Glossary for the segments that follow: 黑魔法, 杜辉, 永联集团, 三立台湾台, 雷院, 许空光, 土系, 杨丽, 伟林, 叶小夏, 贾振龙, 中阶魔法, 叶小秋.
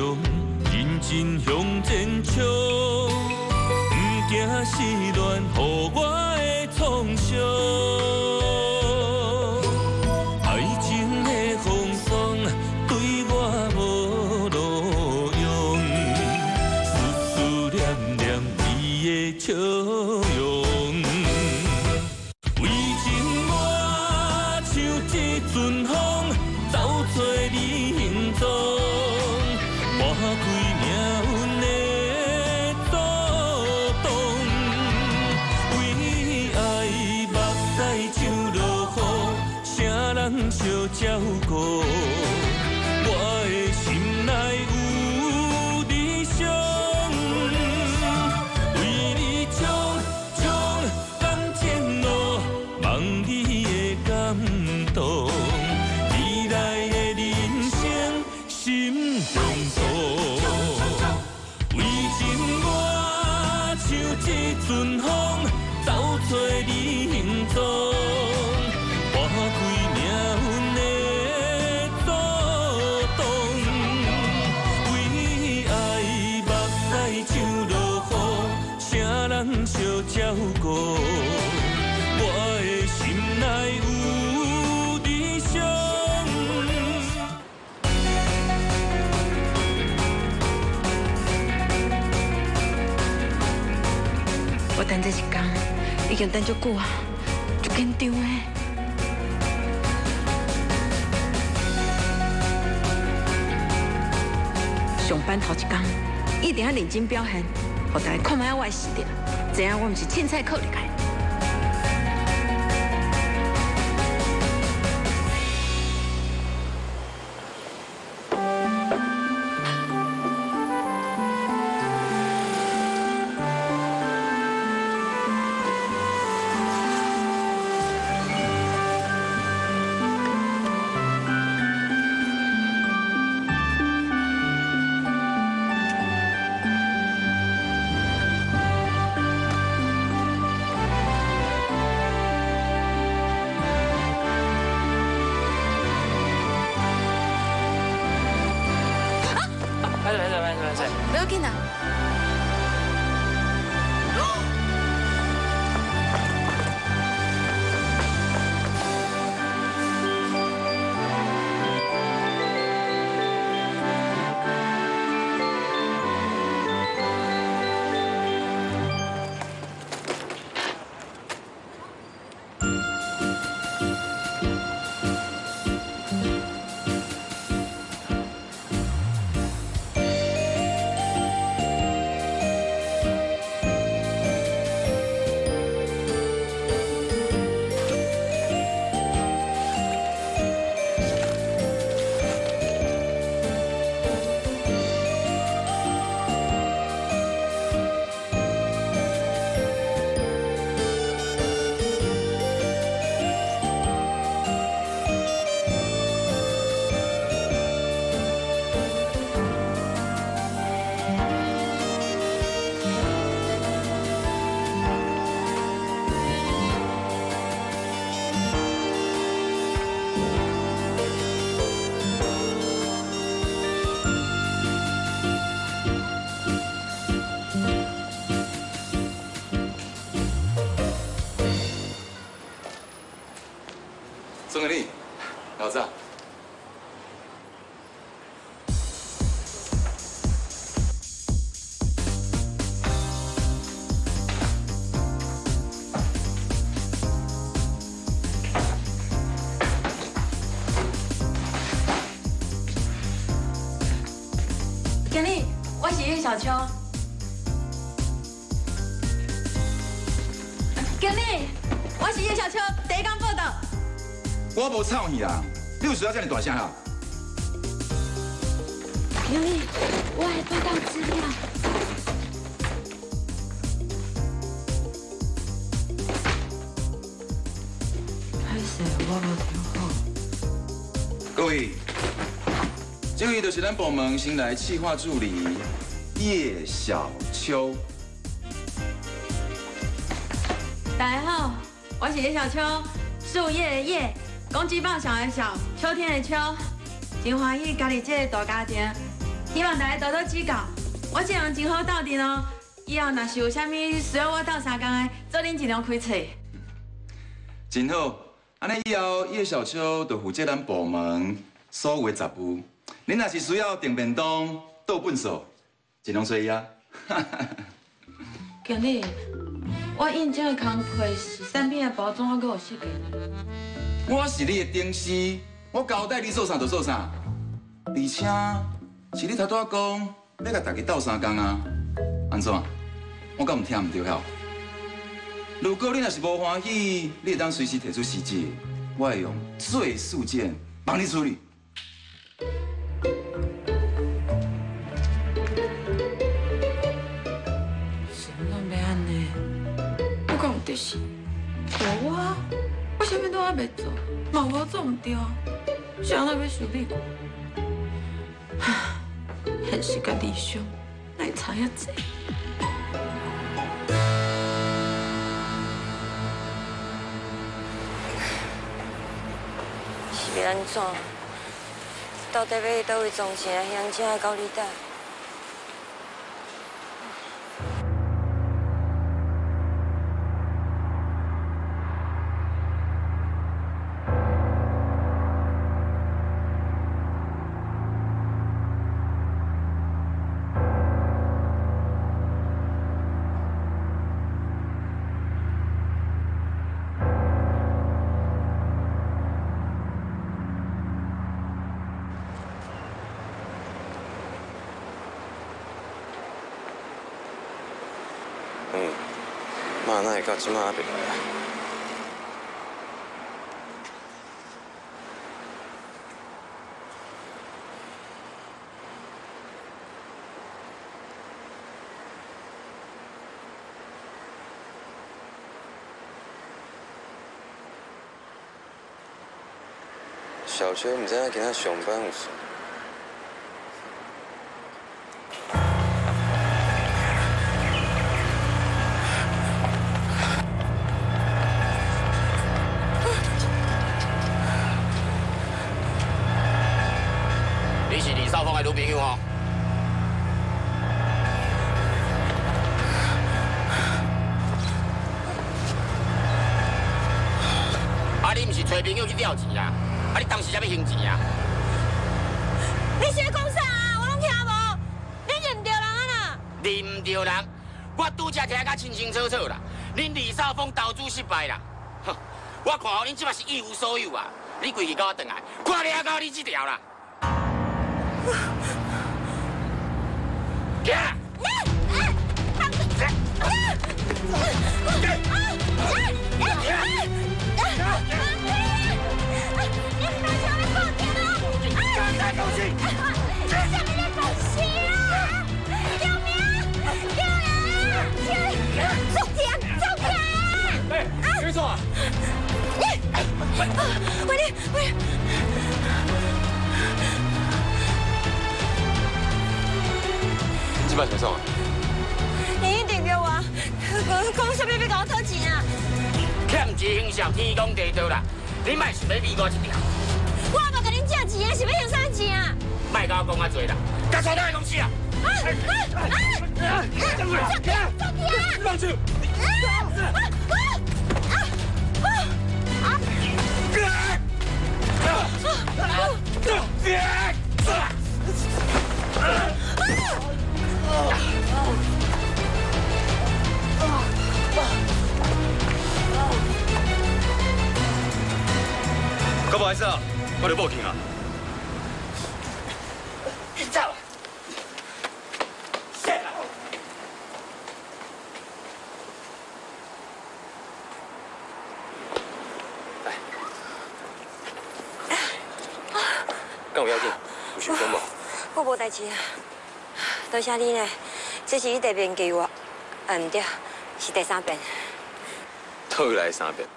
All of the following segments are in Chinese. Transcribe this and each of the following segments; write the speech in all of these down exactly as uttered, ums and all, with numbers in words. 勇，认真向前冲，不惊失恋予我的创伤。爱情的风霜对我无路用，思思念念你的笑容。为情我像一阵风，走做你行踪。 拨开命运的阻挡，为爱目屎像落雨，谁人相照顾？我的心内有理想，为你冲冲感情路，望你的感动，未来的人生心中。 一阵风，走找你行踪，拨开命运的阻挡。为爱目屎像落雨，谁人相照顾？我的心内有理想。 我等这一天，已经等足久啊，足紧张的。上班头一天，一定要认真表现，让大家看卖我的实力，知影我唔是凊彩靠入来。曾经理，老子啊，经理，我是叶小秋。经理，我是叶小秋，第一天报道。 我无吵你啦，你有需要这么大声啊？杨丽，我来报道资料。歹势，我无听好。各位，这位就是咱部门新来企划助理叶小秋。大家好，我是叶小秋，树叶的叶。 公鸡放小的小，秋天的秋，真欢喜家己这个大家庭，希望大家多多指教。我这人真好斗阵哦，以后若是有啥物需要我斗相共的，做恁尽量开喙。真好，安尼以后叶小秋就负责咱部门所有的杂务。恁若是需要订便当、倒粪扫，尽量随伊啊。经理，我应征的工课是产品的包装，我阁有设计。我是你的顶司，我交代你做啥就做啥，而且。 是你头拄仔讲要甲大家斗相共啊，安怎？我敢唔听唔对了？如果你若是无欢喜，你会当随时提出辞职，我会用最速件帮你处理。什么拢袂安尼？我讲唔得是，无我，我啥物都还袂做，嘛无做唔对，谁人要受理？ 现实甲理想，哪会差遐济？是要安怎？到底要去倒位装啥？乡亲爱到你搭？到即马袂来。小秋，毋知影今仔上班有啥？ 失败啦！哼，我看好恁即摆是一无所有啊！你规日甲我转来，看你还搞你这条啦！行啦！啊！ 没错啊！你，我你，我。这摆谁送啊？你一定着我，讲讲啥物要甲我讨钱啊？欠钱上天公地道啦，你莫想要比我一条。我嘛甲恁借钱啊，是要用啥钱啊？莫甲我讲啊多啦，甲错哪个公司啊？啊啊啊！怎么了？放手！放手！ 哥，不好意思啊，我得报警啊！你走。谢啦。来。干有要紧？有想讲无？我无代志啊，多谢你呢。这是你第一遍给我，啊唔对，是第三遍。倒来三遍。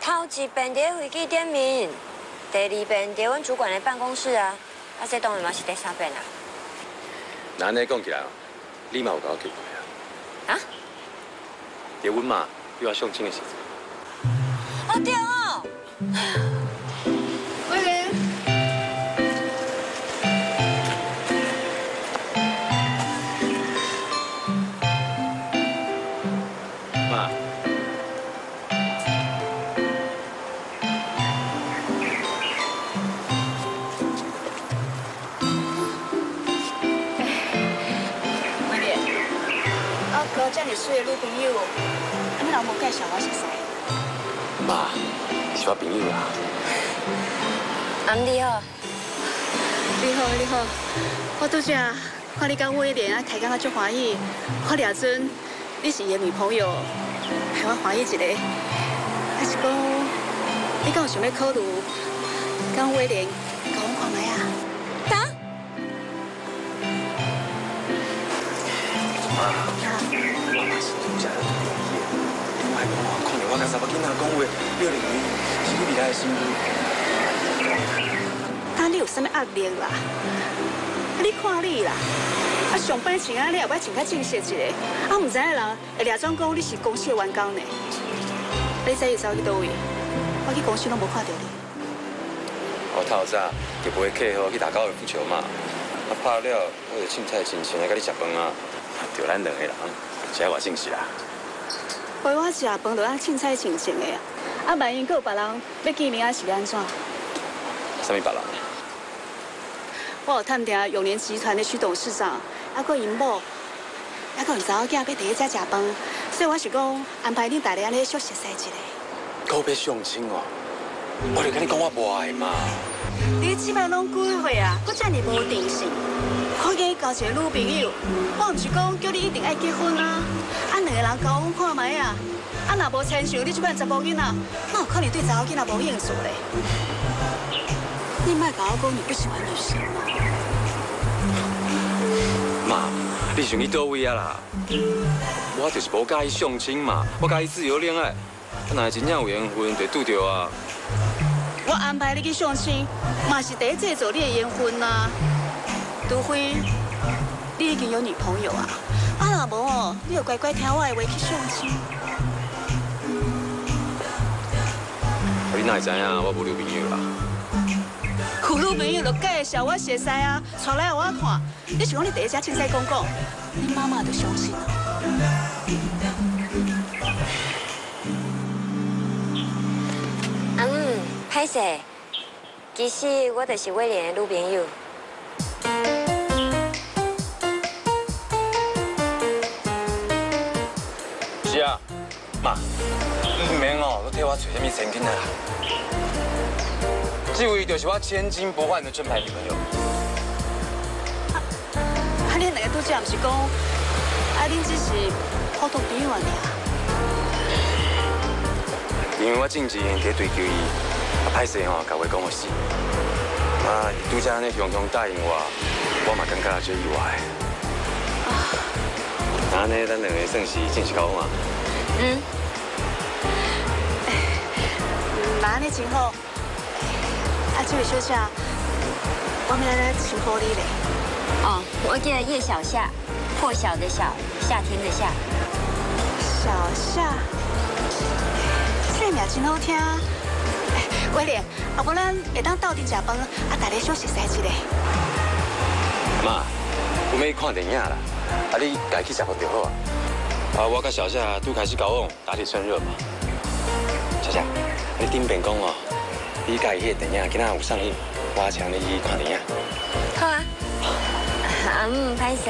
头一遍在飞机点名，第二遍在阮主管的办公室啊，啊，这当然嘛是第三遍啦。那安尼讲起来，你嘛有甲我记过啊？啊？在阮妈对我相亲的时阵。哦对哦。伟林。廿歲嘅老朋友，你老母介紹我識識。媽，是我朋友啦。阿姆你好，你好你好，我拄只看你講威廉啊，開講啊足歡喜，我倆陣你是伊女朋友，害我歡喜一個。還是講你講有想要考慮講威廉，講看賣啊？打。 妈，我嘛是拄只咧同你讲，你莫讲我看着我甲查某囡仔讲话，了令伊是你未来的媳妇。当你有啥物压力啦？啊，你看你啦，啊上班穿啊，你也要穿较正式一个，啊唔知影人会假装讲你是公司的员工呢。你昨日走去倒位？我去公司拢无看到你。我透早就陪客户去打高尔夫球嘛，啊拍了我就凊彩亲像来甲你食饭啊。 就咱两个人，食偌清气啦。陪我食饭就咱凊彩清静的啊！啊，万一佫有别人要见面，是要安怎？啥物别人？我有探听永联集团的徐董事长，啊，佮因某，啊，佮因查某囝要第一次食饭，所以我是讲安排恁大家安尼小熟悉一下。告别相亲哦！我就跟你讲我无爱嘛。你即摆拢几岁啊？佮遮尔无定性。 我今日交一个女朋友，我唔是讲叫你一定爱结婚啊！啊，两个人交往看卖啊！啊，若无牵手，你即款查某囡仔，哪有可能对查某囡仔无兴趣咧？你莫甲我讲你不喜欢女生嘛？妈，你想去倒位啊啦？我就是无介意相亲嘛，我介意自由恋爱。若真正有缘分，就拄着啊！我安排你去相亲，嘛是第一制造你的缘分啊！ 杜辉，你已经有女朋友啊！啊，若无哦，你就乖乖听我的话去相亲。你哪会知影我无女朋友啦？有女朋友就介绍我认识啊，带来我看。你是讲你第一只凊彩讲讲，你妈妈就相信了。阿姆，歹势，其实我就是威廉的女朋友。 是啊，妈，你免哦，都替我找什么千金啊！这位就是我千金不换的真牌女朋友。啊，啊，恁两个拄则不是讲，啊，恁只是普通朋友尔。因为我正是在追求伊，啊，歹势吼，甲话讲互死。啊，拄则安尼雄雄答应我，我嘛感觉最意外。啊 安尼，咱两个算是正式交往啊。嗯。那安尼真好。啊，这位小姐，我们来称呼你嘞。哦，我叫叶小夏，破晓的晓，夏天的夏。小夏，这名真好听。威廉，啊，无咱会当斗阵食饭，啊，大家小熟悉一下。妈，我们去看电影啦。 啊，你家去食饭就好啊！啊，我甲小夏拄开始交往，打起趁热嘛。小夏，你顶边讲哦，你家迄个电影今仔有上映，我请你去看电影。好啊。啊，唔歹势，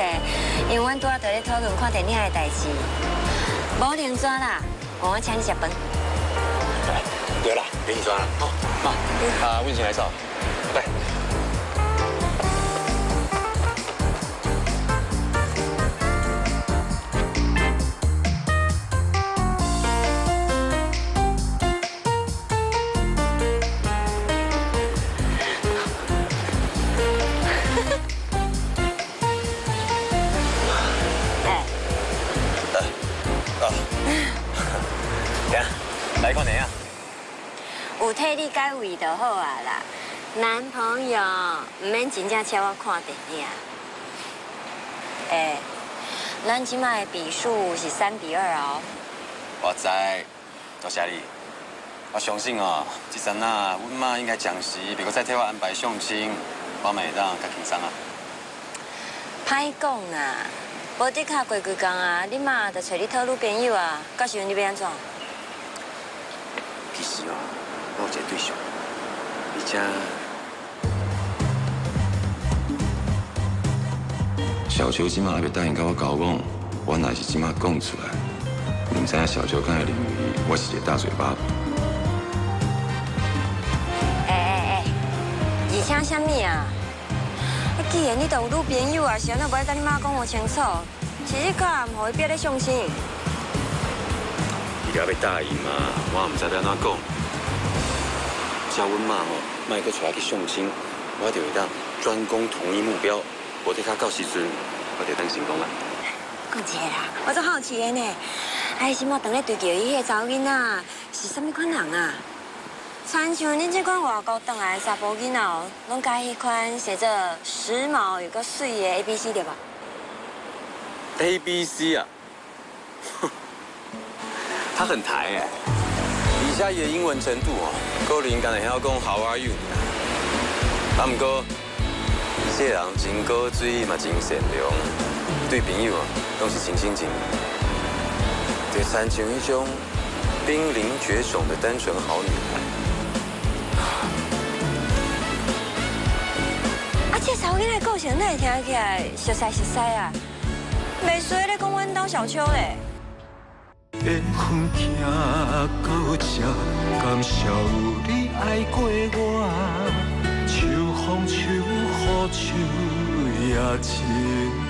因为阮拄仔在咧讨论看电影的代志，无能怎啦？我请你食饭。对啦，别怎啦，好，妈，啊，阮先来走，拜。 该位就好啊啦，男朋友唔免真正请我看电影。哎，咱即卖比数是三比二哦。我知，多谢你。我相信哦，即阵啊，阮妈应该暂时袂阁再替我安排相亲，我咪会当较轻松啊。歹讲啊，无得卡过几工啊，你妈就找你讨女朋友啊，到时阵你要安怎？其实哦。 我有一个对象，而且小秋今嘛也袂答应甲我交往，我若是即马讲出来，你毋知影小乔敢会认为我是一个大嘴巴。哎哎哎，而且啥物啊？啊，既然你都有女朋友啊，是安怎袂甲你妈讲互清楚？是你教毋互伊别咧相信？伊也袂答应嘛，我毋知要安怎讲。叫阮妈吼，莫阁带去相亲，我就会当专攻同一目标。无得卡到时阵，我就当成功啊。 讲一下啦，我真好奇的呢。哎，什么当咧追求伊迄个查某囡仔是啥物款人啊？参像恁这款外国倒来查甫囡仔哦，拢加迄款写着时髦又搁水的 A B C 对吧 ？A B C 啊，他很台哎。以下伊的英文程度哦，可能敢会晓讲 How are you 啊，毋过伊这人真古锥嘛，真善良。 对朋友啊，拢是真亲情。第三像迄种濒临绝种的单纯好女孩。啊，这查某囡仔个性，咱会听起来熟悉熟悉啊，袂衰咧讲阮兜小秋嘞。缘分行到这，感谢有你爱过我，秋风秋雨秋也情。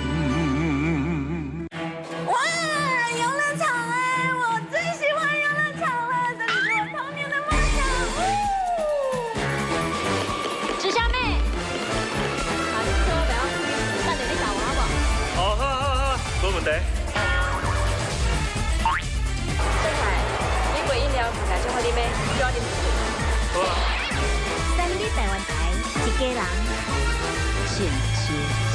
三立台湾台，一家人，现实。